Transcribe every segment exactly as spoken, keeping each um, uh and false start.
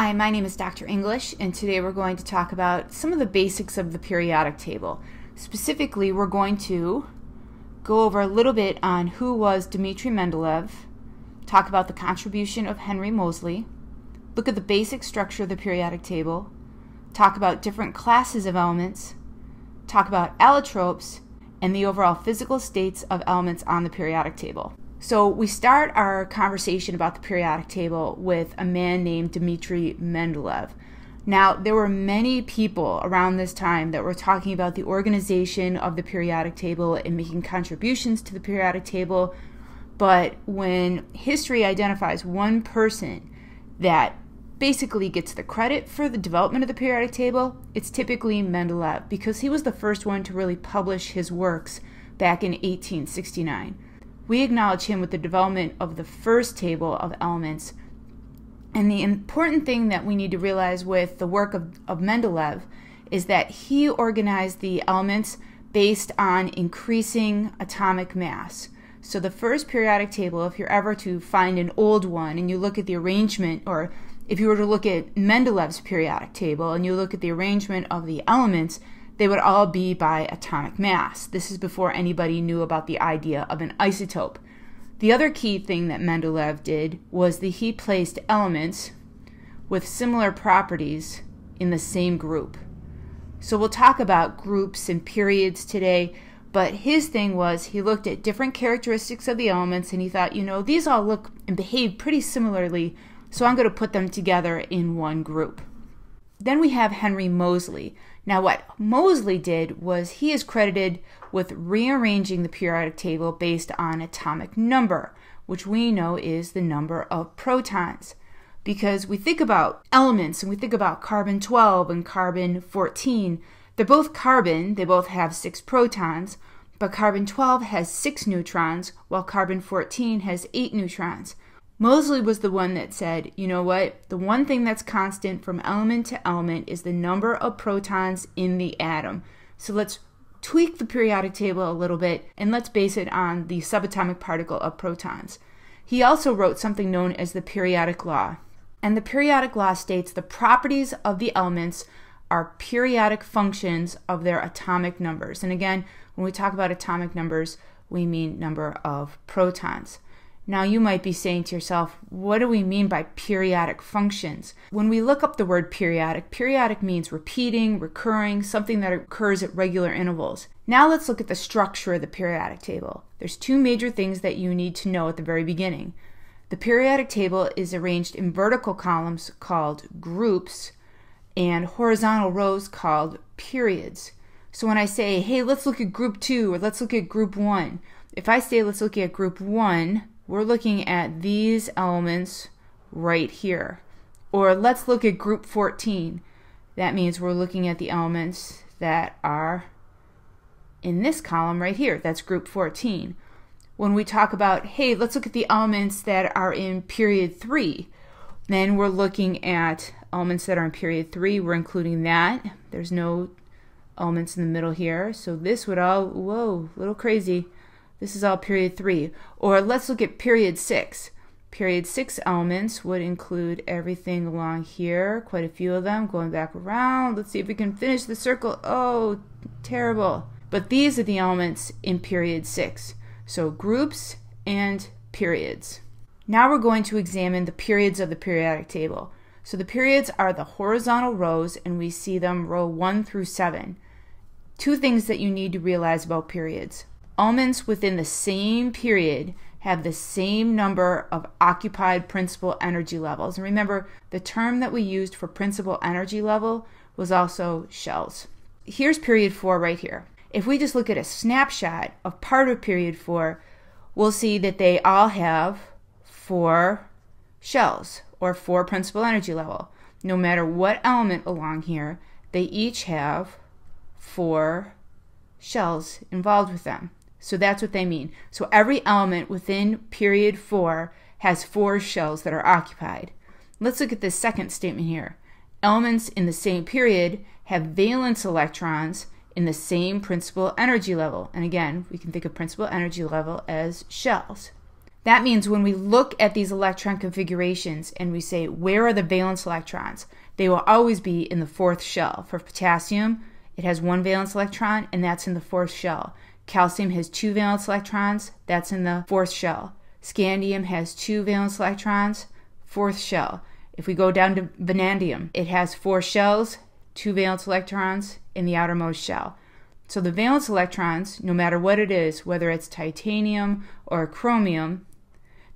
Hi, my name is Doctor English, and today we're going to talk about some of the basics of the periodic table. Specifically, we're going to go over a little bit on who was Dmitri Mendeleev, talk about the contribution of Henry Moseley, look at the basic structure of the periodic table, talk about different classes of elements, talk about allotropes, and the overall physical states of elements on the periodic table. So we start our conversation about the periodic table with a man named Dmitri Mendeleev. Now, there were many people around this time that were talking about the organization of the periodic table and making contributions to the periodic table, but when history identifies one person that basically gets the credit for the development of the periodic table, it's typically Mendeleev, because he was the first one to really publish his works back in eighteen sixty-nine. We acknowledge him with the development of the first table of elements. And the important thing that we need to realize with the work of, of Mendeleev is that he organized the elements based on increasing atomic mass. So the first periodic table, if you're ever to find an old one and you look at the arrangement, or if you were to look at Mendeleev's periodic table and you look at the arrangement of the elements, they would all be by atomic mass. This is before anybody knew about the idea of an isotope. The other key thing that Mendeleev did was that he placed elements with similar properties in the same group. So we'll talk about groups and periods today, but his thing was he looked at different characteristics of the elements and he thought, you know, these all look and behave pretty similarly, so I'm going to put them together in one group. Then we have Henry Moseley. Now what Moseley did was he is credited with rearranging the periodic table based on atomic number, which we know is the number of protons. Because we think about elements and we think about carbon twelve and carbon fourteen. They're both carbon, they both have six protons, but carbon twelve has six neutrons while carbon fourteen has eight neutrons. Moseley was the one that said, you know what, the one thing that's constant from element to element is the number of protons in the atom. So let's tweak the periodic table a little bit and let's base it on the subatomic particle of protons. He also wrote something known as the periodic law. And the periodic law states the properties of the elements are periodic functions of their atomic numbers. And again, when we talk about atomic numbers, we mean number of protons. Now you might be saying to yourself, what do we mean by periodic functions? When we look up the word periodic, periodic means repeating, recurring, something that occurs at regular intervals. Now let's look at the structure of the periodic table. There's two major things that you need to know at the very beginning. The periodic table is arranged in vertical columns called groups and horizontal rows called periods. So when I say, hey, let's look at group two or let's look at group one, if I say let's look at group one, we're looking at these elements right here. Or let's look at group fourteen. That means we're looking at the elements that are in this column right here. That's group fourteen. When we talk about, hey, let's look at the elements that are in period three, then we're looking at elements that are in period three. We're including that. There's no elements in the middle here. So this would all, whoa, a little crazy. This is all period three. Or let's look at period six. Period six elements would include everything along here, quite a few of them, going back around. Let's see if we can finish the circle. Oh, terrible. But these are the elements in period six. So groups and periods. Now we're going to examine the periods of the periodic table. So the periods are the horizontal rows, and we see them row one through seven. Two things that you need to realize about periods. Elements within the same period have the same number of occupied principal energy levels. And remember, the term that we used for principal energy level was also shells. Here's period four right here. If we just look at a snapshot of part of period four, we'll see that they all have four shells or four principal energy level. No matter what element along here, they each have four shells involved with them. So that's what they mean. So every element within period four has four shells that are occupied. Let's look at this second statement here. Elements in the same period have valence electrons in the same principal energy level. And again, we can think of principal energy level as shells. That means when we look at these electron configurations and we say, where are the valence electrons? They will always be in the fourth shell. For potassium, it has one valence electron, and that's in the fourth shell. Calcium has two valence electrons, that's in the fourth shell. Scandium has two valence electrons, fourth shell. If we go down to vanadium, it has four shells, two valence electrons in the outermost shell. So the valence electrons, no matter what it is, whether it's titanium or chromium,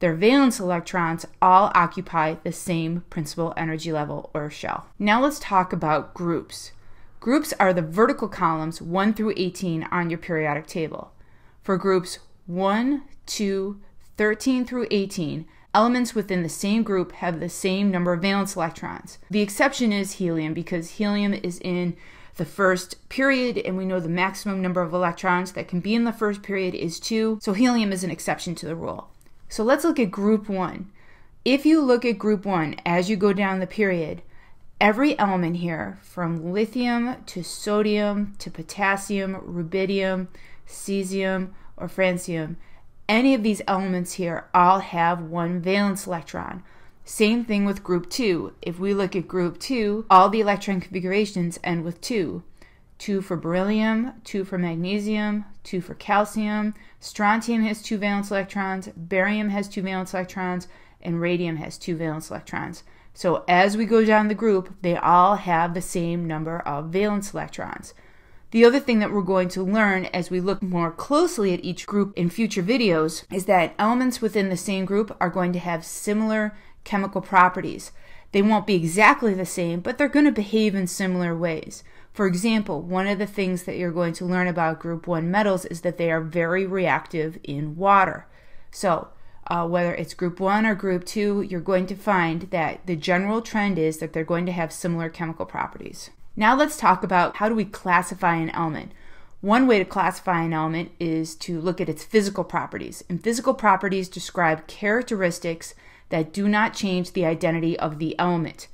their valence electrons all occupy the same principal energy level or shell. Now let's talk about groups. Groups are the vertical columns one through eighteen on your periodic table. For groups one, two, thirteen through eighteen, elements within the same group have the same number of valence electrons. The exception is helium, because helium is in the first period, and we know the maximum number of electrons that can be in the first period is two, so helium is an exception to the rule. So let's look at group one. If you look at group one as you go down the period, every element here, from lithium to sodium to potassium, rubidium, cesium, or francium, any of these elements here all have one valence electron. Same thing with group two. If we look at group two, all the electron configurations end with two. two for beryllium, two for magnesium, two for calcium, strontium has two valence electrons, barium has two valence electrons, and radium has two valence electrons. So as we go down the group, they all have the same number of valence electrons. The other thing that we're going to learn as we look more closely at each group in future videos is that elements within the same group are going to have similar chemical properties. They won't be exactly the same, but they're going to behave in similar ways. For example, one of the things that you're going to learn about group one metals is that they are very reactive in water. So uh, whether it's group one or group two, you're going to find that the general trend is that they're going to have similar chemical properties. Now let's talk about how do we classify an element. One way to classify an element is to look at its physical properties. And physical properties describe characteristics that do not change the identity of the element.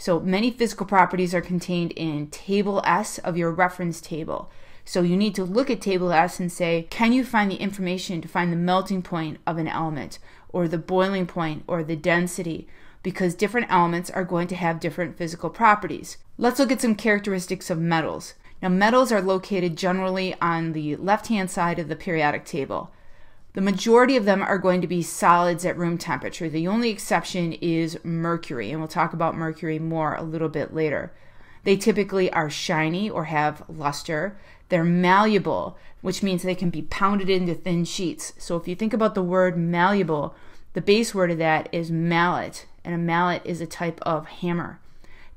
So many physical properties are contained in table S of your reference table. So you need to look at table S and say, can you find the information to find the melting point of an element, or the boiling point, or the density? Because different elements are going to have different physical properties. Let's look at some characteristics of metals. Now, metals are located generally on the left-hand side of the periodic table. The majority of them are going to be solids at room temperature. The only exception is mercury, and we'll talk about mercury more a little bit later. They typically are shiny or have luster. They're malleable, which means they can be pounded into thin sheets. So if you think about the word malleable, the base word of that is mallet, and a mallet is a type of hammer.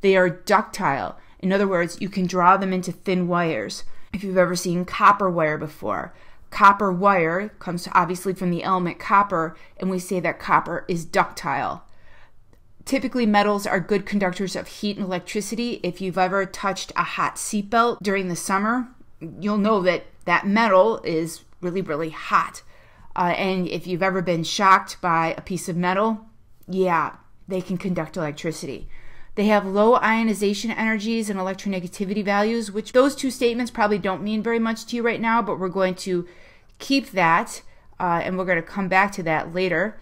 They are ductile. In other words, you can draw them into thin wires. If you've ever seen copper wire before, copper wire comes obviously from the element copper, and we say that copper is ductile. Typically, metals are good conductors of heat and electricity. If you've ever touched a hot seatbelt during the summer, you'll know that that metal is really, really hot. Uh, and if you've ever been shocked by a piece of metal, yeah, they can conduct electricity. They have low ionization energies and electronegativity values, which those two statements probably don't mean very much to you right now, but we're going to keep that, uh, and we're going to come back to that later.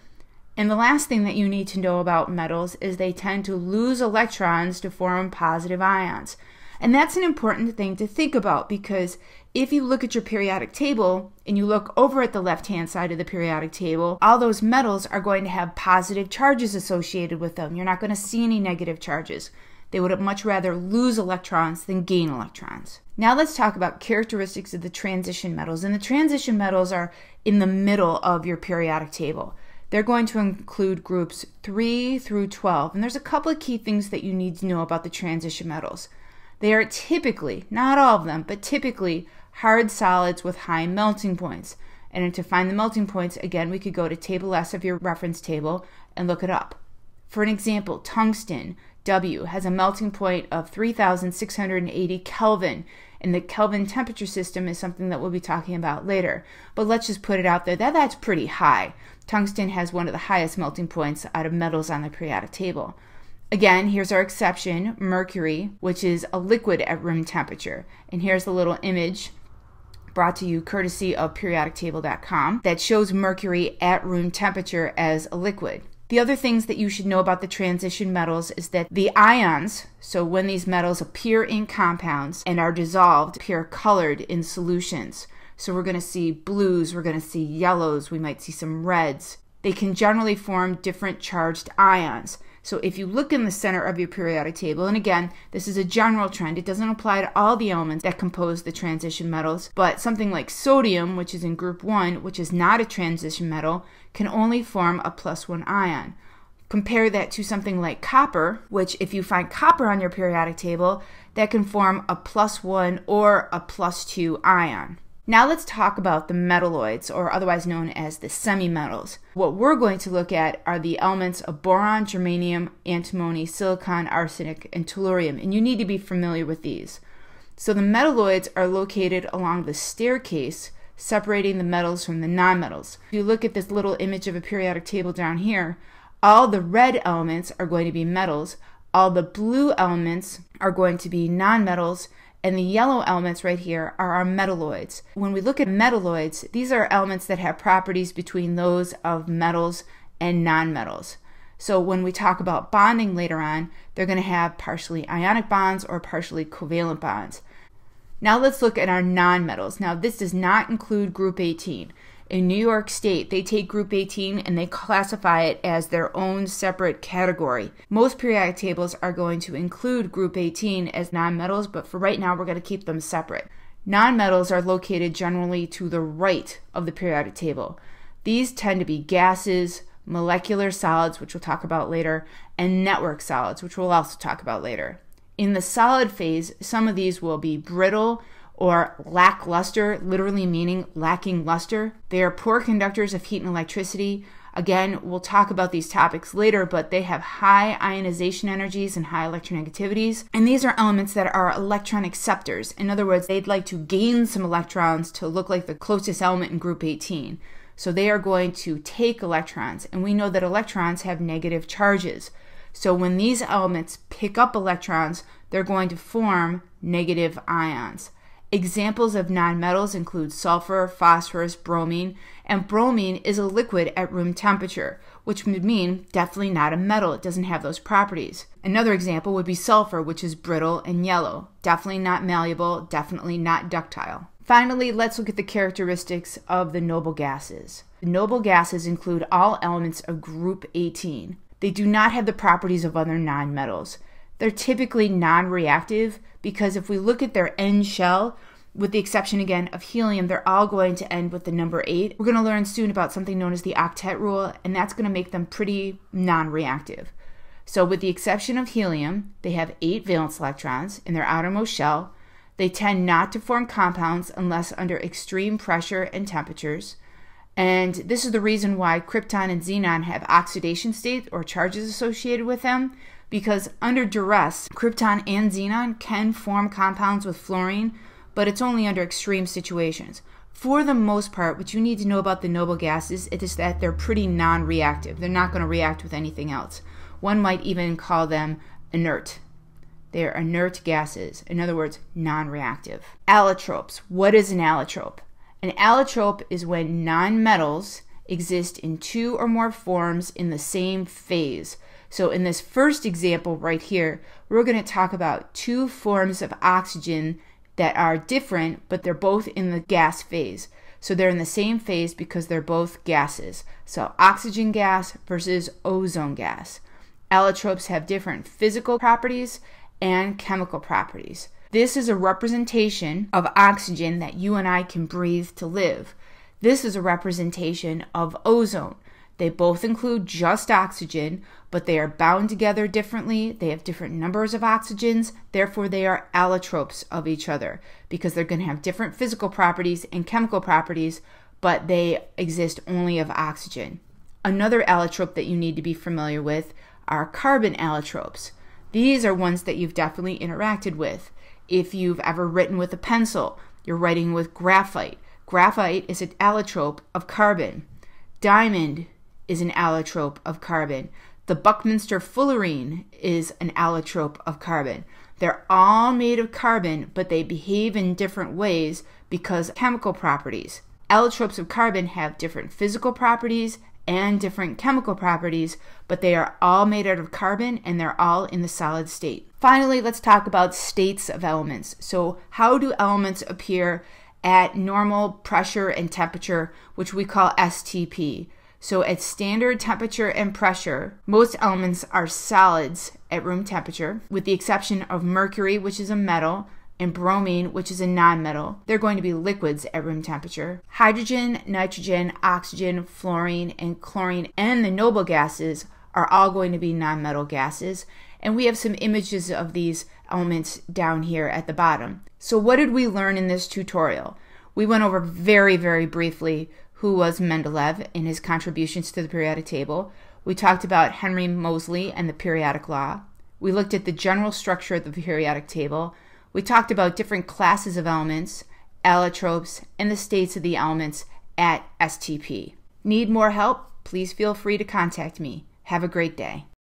And the last thing that you need to know about metals is they tend to lose electrons to form positive ions. And that's an important thing to think about, because if you look at your periodic table and you look over at the left-hand side of the periodic table, all those metals are going to have positive charges associated with them. You're not going to see any negative charges. They would much rather lose electrons than gain electrons. Now let's talk about characteristics of the transition metals. And the transition metals are in the middle of your periodic table. They're going to include groups three through twelve. And there's a couple of key things that you need to know about the transition metals. They are typically, not all of them, but typically hard solids with high melting points. And to find the melting points, again, we could go to table S of your reference table and look it up. For an example, tungsten, W, has a melting point of three thousand six hundred eighty Kelvin, and the Kelvin temperature system is something that we'll be talking about later. But let's just put it out there that that's pretty high. Tungsten has one of the highest melting points out of metals on the periodic table. Again, here's our exception, mercury, which is a liquid at room temperature. And here's the little image brought to you courtesy of periodic table dot com that shows mercury at room temperature as a liquid. The other things that you should know about the transition metals is that the ions, so when these metals appear in compounds and are dissolved, appear colored in solutions. So we're going to see blues, we're going to see yellows, we might see some reds. They can generally form different charged ions. So if you look in the center of your periodic table, and again, this is a general trend, it doesn't apply to all the elements that compose the transition metals, but something like sodium, which is in group one, which is not a transition metal, can only form a plus one ion. Compare that to something like copper, which if you find copper on your periodic table, that can form a plus one or a plus two ion. Now let's talk about the metalloids, or otherwise known as the semimetals. What we're going to look at are the elements of boron, germanium, antimony, silicon, arsenic, and tellurium, and you need to be familiar with these. So the metalloids are located along the staircase separating the metals from the nonmetals. If you look at this little image of a periodic table down here, all the red elements are going to be metals, all the blue elements are going to be nonmetals, and the yellow elements right here are our metalloids. When we look at metalloids, these are elements that have properties between those of metals and nonmetals. So when we talk about bonding later on, they're going to have partially ionic bonds or partially covalent bonds. Now let's look at our nonmetals. Now this does not include group eighteen. In New York State, they take group eighteen and they classify it as their own separate category. Most periodic tables are going to include group eighteen as nonmetals, but for right now, we're going to keep them separate. Nonmetals are located generally to the right of the periodic table. These tend to be gases, molecular solids, which we'll talk about later, and network solids, which we'll also talk about later. In the solid phase, some of these will be brittle, or lackluster, literally meaning lacking luster. They are poor conductors of heat and electricity. Again, we'll talk about these topics later, but they have high ionization energies and high electronegativities. And these are elements that are electron acceptors. In other words, they'd like to gain some electrons to look like the closest element in group eighteen. So they are going to take electrons, and we know that electrons have negative charges. So when these elements pick up electrons, they're going to form negative ions. Examples of nonmetals include sulfur, phosphorus, bromine, and bromine is a liquid at room temperature, which would mean definitely not a metal. It doesn't have those properties. Another example would be sulfur, which is brittle and yellow. Definitely not malleable, definitely not ductile. Finally, let's look at the characteristics of the noble gases. The noble gases include all elements of group eighteen. They do not have the properties of other nonmetals. They're typically non-reactive because if we look at their end shell, with the exception again of helium, they're all going to end with the number eight. We're going to learn soon about something known as the octet rule, and that's going to make them pretty non-reactive. So with the exception of helium, they have eight valence electrons in their outermost shell. They tend not to form compounds unless under extreme pressure and temperatures. And this is the reason why krypton and xenon have oxidation states or charges associated with them, because under duress, krypton and xenon can form compounds with fluorine, but it's only under extreme situations. For the most part, what you need to know about the noble gases is that they're pretty non-reactive. They're not going to react with anything else. One might even call them inert. They're inert gases. In other words, non-reactive. Allotropes. What is an allotrope? An allotrope is when nonmetals exist in two or more forms in the same phase. So in this first example right here, we're going to talk about two forms of oxygen that are different, but they're both in the gas phase. So they're in the same phase because they're both gases. So oxygen gas versus ozone gas. Allotropes have different physical properties and chemical properties. This is a representation of oxygen that you and I can breathe to live. This is a representation of ozone. They both include just oxygen, but they are bound together differently. They have different numbers of oxygens. Therefore, they are allotropes of each other because they're going to have different physical properties and chemical properties, but they exist only of oxygen. Another allotrope that you need to be familiar with are carbon allotropes. These are ones that you've definitely interacted with. If you've ever written with a pencil, you're writing with graphite. Graphite is an allotrope of carbon. Diamond is an allotrope of carbon. The Buckminster fullerene is an allotrope of carbon. They're all made of carbon, but they behave in different ways because of chemical properties. Allotropes of carbon have different physical properties and different chemical properties, but they are all made out of carbon and they're all in the solid state. Finally, let's talk about states of elements. So how do elements appear at normal pressure and temperature, which we call S T P? So at standard temperature and pressure, most elements are solids at room temperature, with the exception of mercury, which is a metal, and bromine, which is a nonmetal. They're going to be liquids at room temperature. Hydrogen, nitrogen, oxygen, fluorine, and chlorine, and the noble gases are all going to be nonmetal gases. And we have some images of these elements down here at the bottom. So what did we learn in this tutorial? We went over very, very briefly who was Mendeleev and his contributions to the periodic table. We talked about Henry Moseley and the periodic law. We looked at the general structure of the periodic table. We talked about different classes of elements, allotropes, and the states of the elements at S T P. Need more help? Please feel free to contact me. Have a great day.